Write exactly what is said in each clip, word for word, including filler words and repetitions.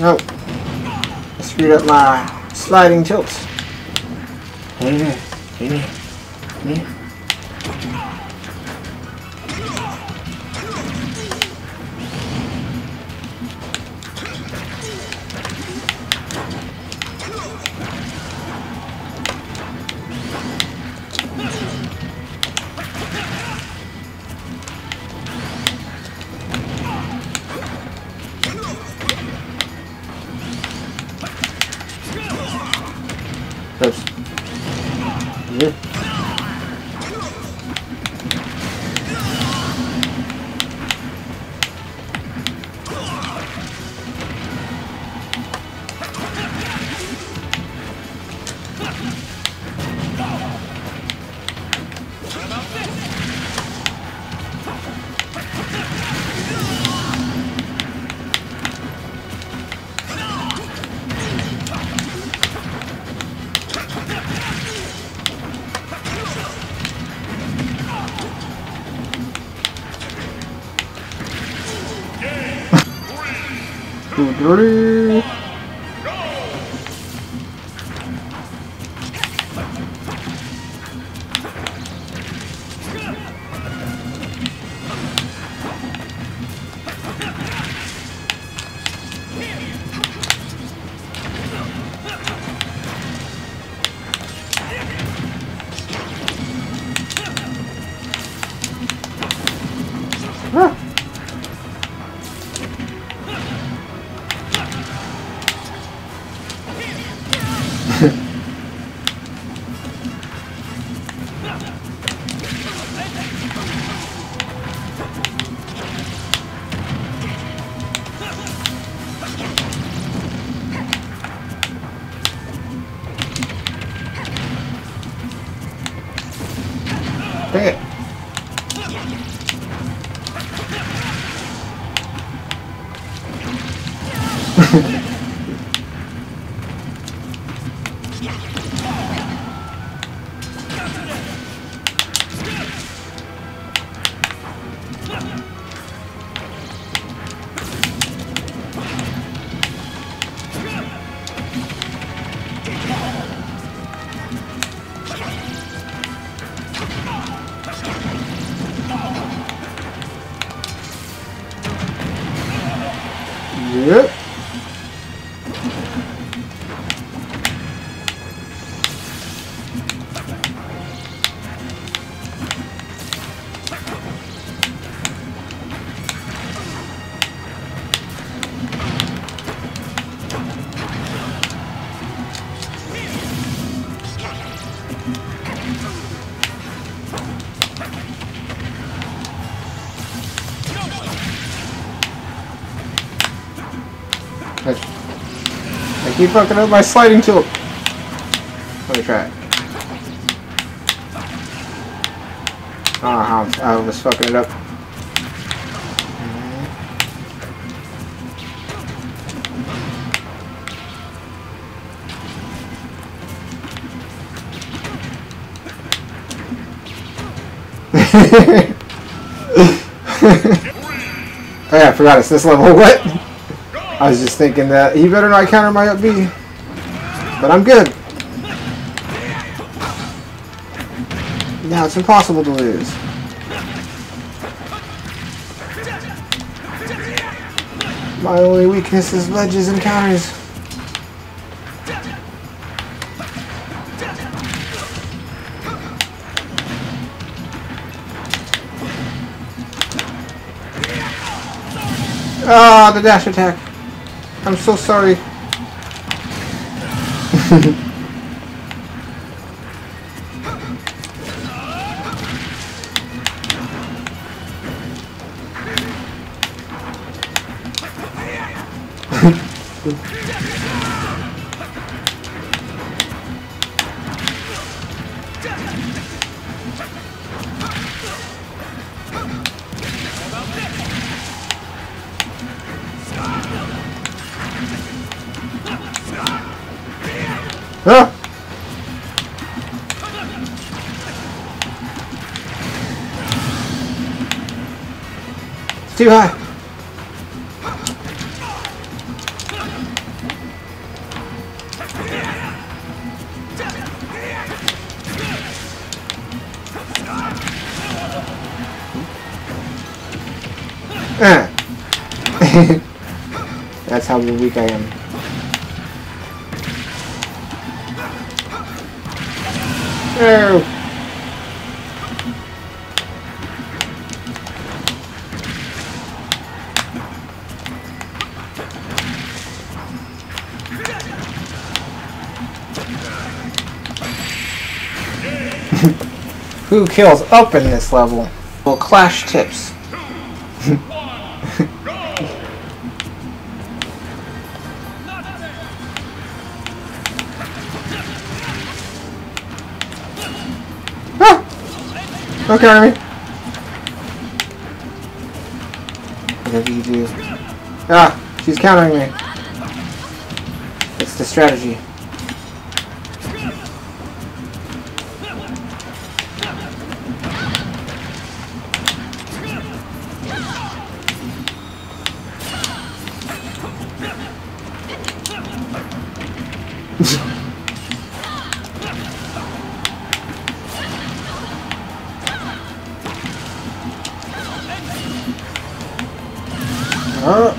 Nope. I screwed up my sliding tilts. Hey there. Hey there. Hey there. Ready? You fucking up my sliding tool. Let me try it. I don't know how I'm, I was fucking it up. Oh yeah, I forgot it's this level. What? I was just thinking that he better not counter my up B, but I'm good. Now it's impossible to lose. My only weakness is ledges and counters. Ah, oh, the dash attack. I'm so sorry. Ah! It's too high. Ah. That's how weak I am. Oh. Who kills up in this level? Well, clash tips. Ah! Okay. Whatever you do. Ah, she's countering me. It's the strategy. Uh.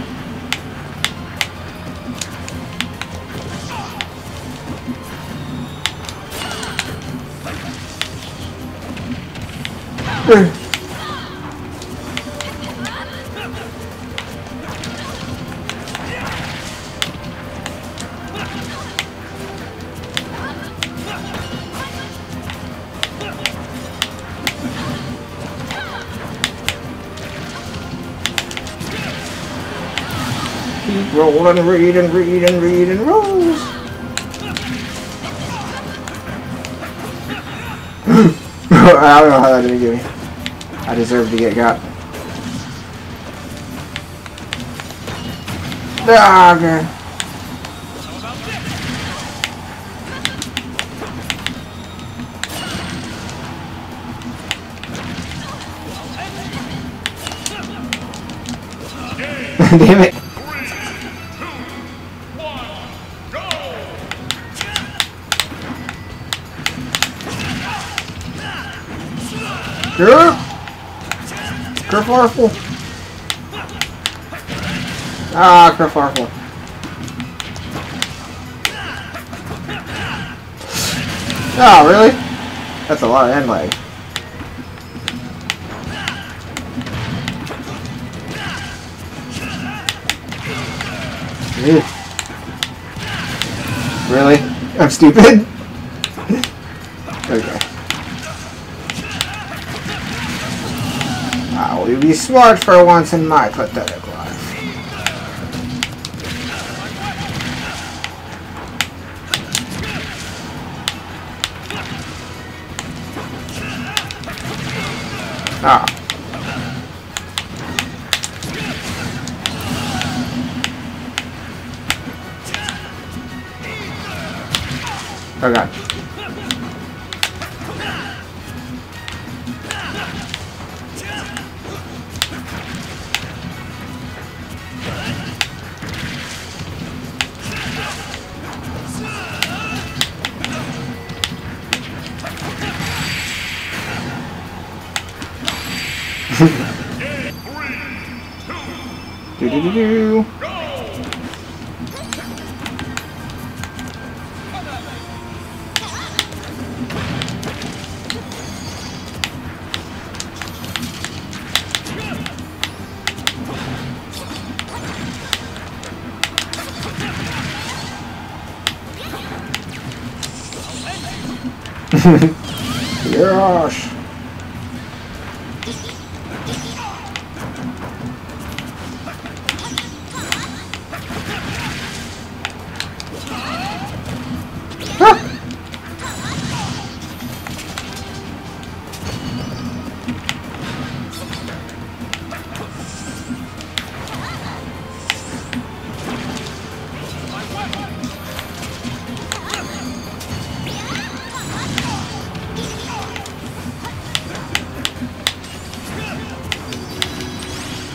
Roll and read and read and read and rolls. I don't know how that didn't get me. I deserve to get got. Ah, okay. Damn it. Kerfarfel! Ah, Kerfarfel. Ah, oh, really? That's a lot of end lag. Ew. Really? I'm stupid? Okay. I will be smart for once in my pathetic life. Ah. Oh god. Do do do do. Gosh.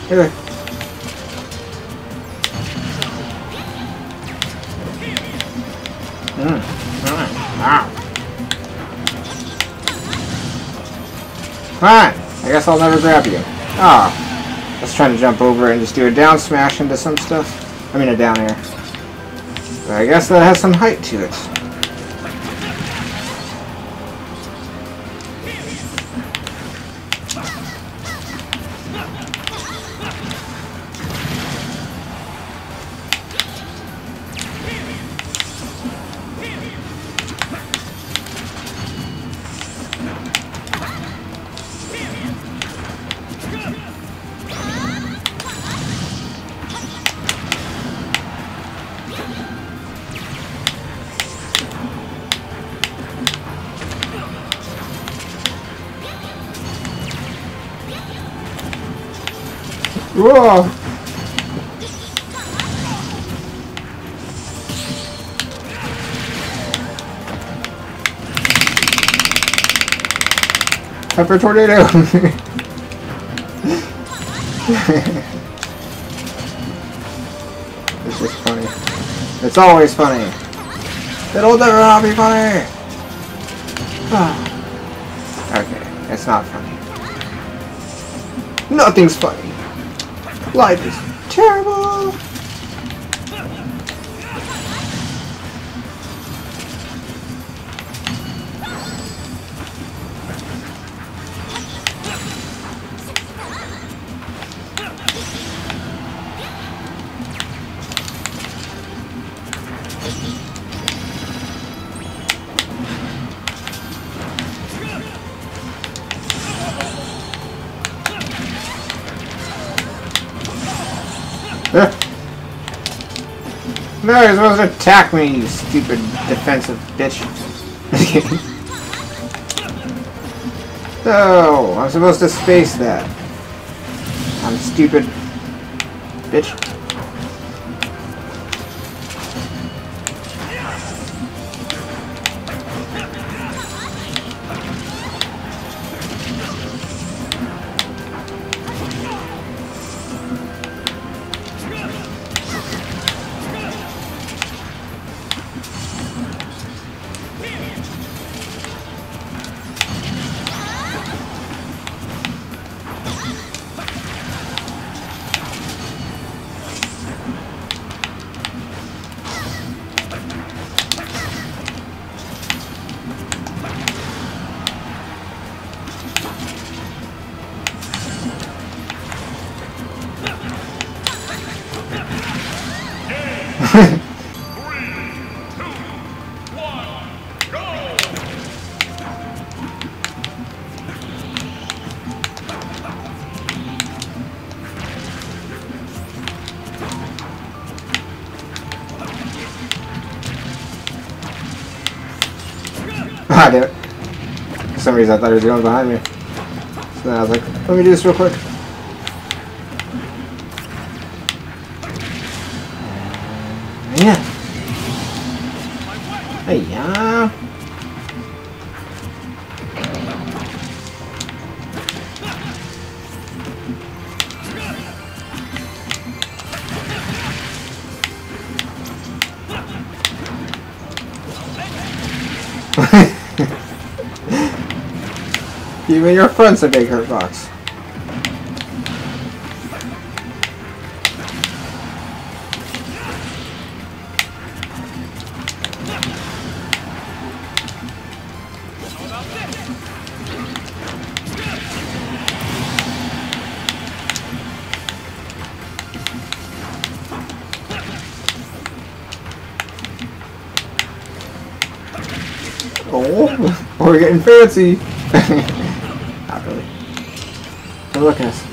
Here. Mm. Alright. Wow. Fine. I guess I'll never grab you. Ah. Oh. was trying to jump over and just do a down smash into some stuff. I mean a down air. But I guess that has some height to it. Whoa! Pepper tornado! It's just funny. It's always funny. It'll never not be funny! Okay, it's not funny. Nothing's funny. Life is terrible! No, you're supposed to attack me, you stupid defensive bitch. No, I'm supposed to space that. I'm stupid bitch. I did it. For some reason I thought he was going behind me. So then I was like, let me do this real quick. Yeah. Hey, yeah. Even your friend's a big hurt box. Oh, we're getting fancy. Not really. But look at us.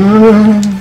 Oops.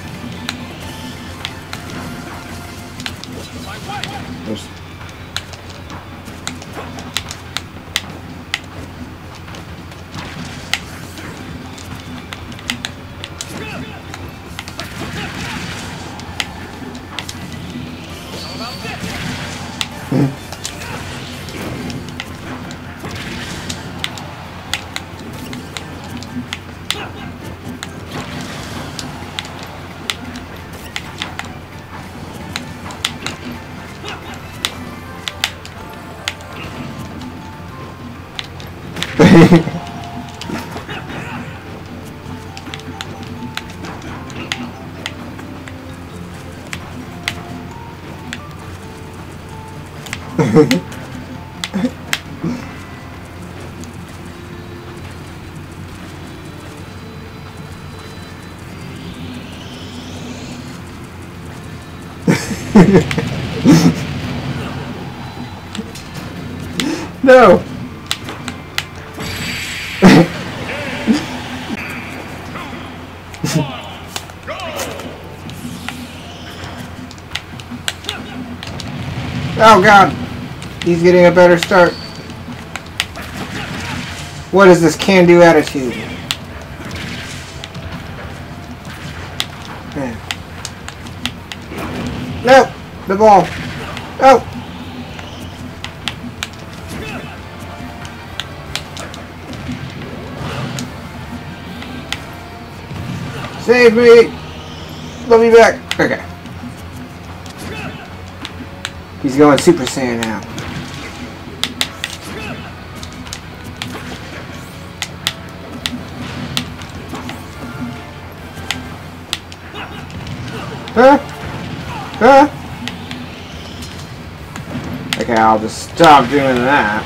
No. Oh god, he's getting a better start. What is this can-do attitude? Yeah. No, the ball. Oh. Save me. Let me back. Okay. He's going Super Saiyan now. Huh? Huh? Okay, I'll just stop doing that.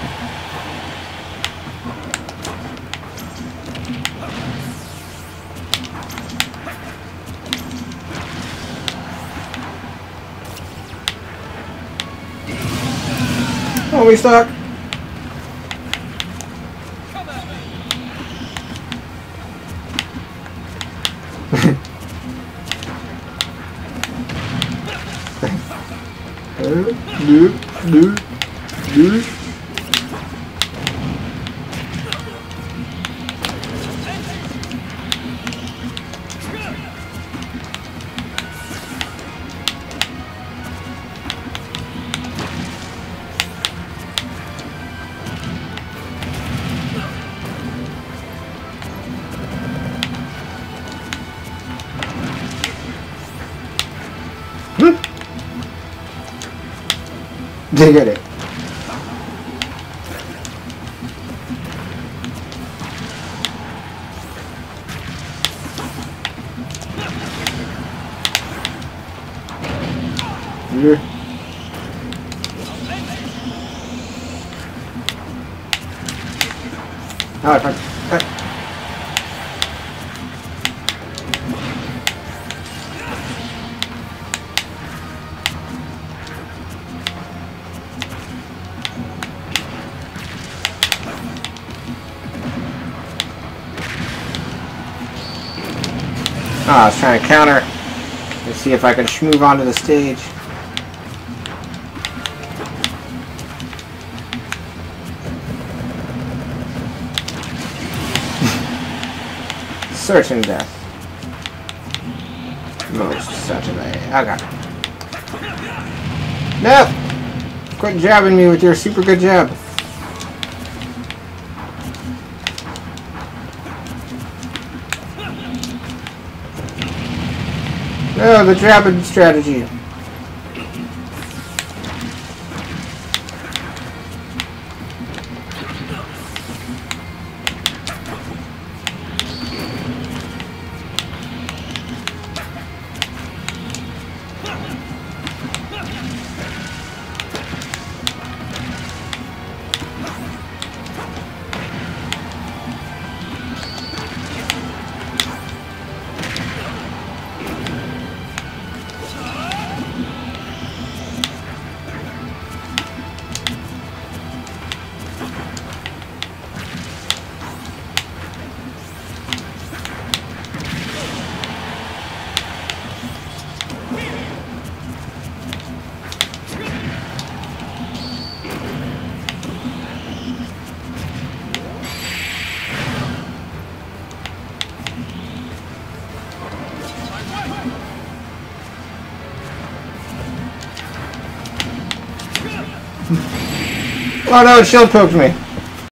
Oh, we stuck. Come at me. Nope, nope, nope. Dig at it. Yeah. All right, fine. Oh, I was trying to counter and see if I can schmoove onto the stage. Certain death. Most certainly. Okay. No! Quit jabbing me with your super good jab. Oh, the jabbing strategy. Oh no, it shield poked me.